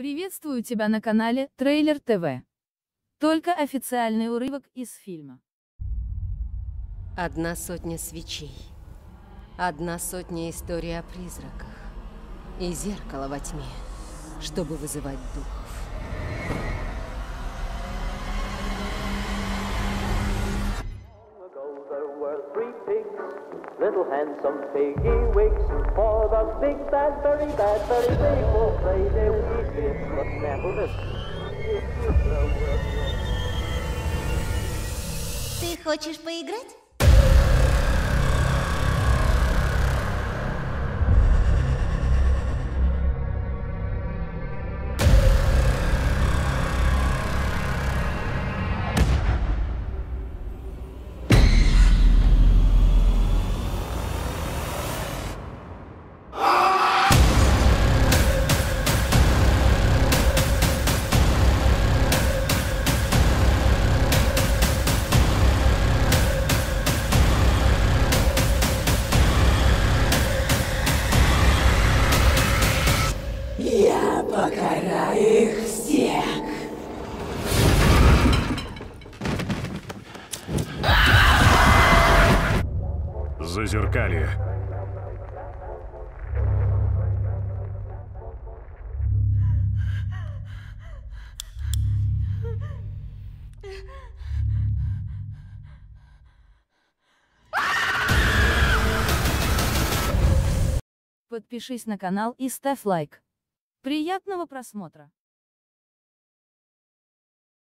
Приветствую тебя на канале Трейлер ТВ. Только официальный урывок из фильма. 100 свечей, 100 историй о призраках и зеркало во тьме, чтобы вызывать духов. Ты хочешь поиграть? Я покараю их всех! Зазеркалье. Подпишись на канал и ставь лайк. Приятного просмотра!